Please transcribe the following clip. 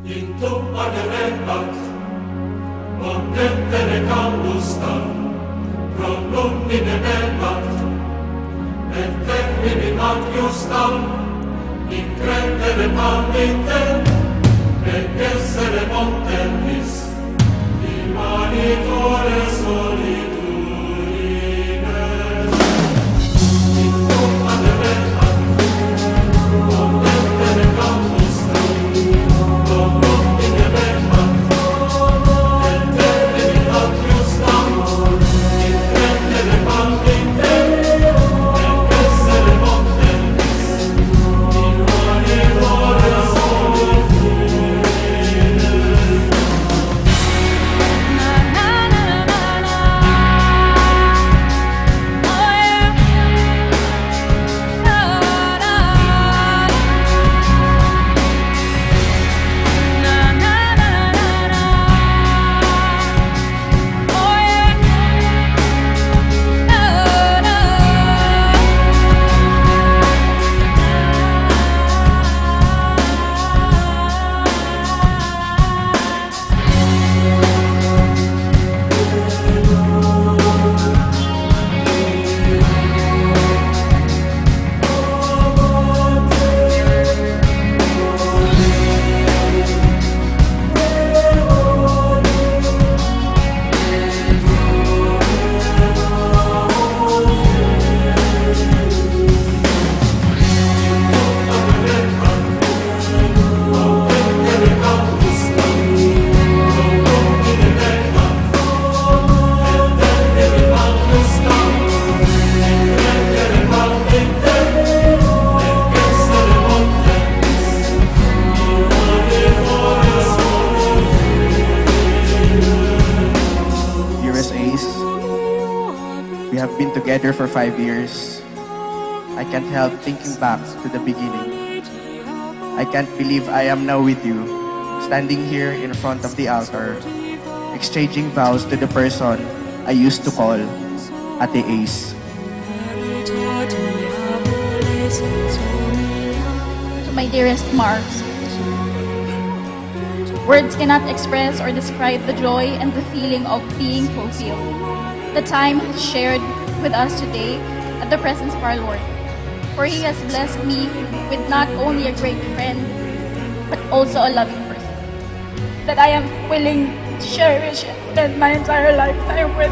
Into aderebat, omnetere causta, prolumine debat, et terminimat justam, in credere palmite, et essere monteris, imanitore solidum. We have been together for 5 years. I can't help thinking back to the beginning. I can't believe I am now with you, standing here in front of the altar, exchanging vows to the person I used to call Ate Ace. To my dearest Mark, words cannot express or describe the joy and the feeling of being fulfilled. The time shared with us today at the presence of our Lord. For He has blessed me with not only a great friend, but also a loving person that I am willing to cherish and spend my entire lifetime with.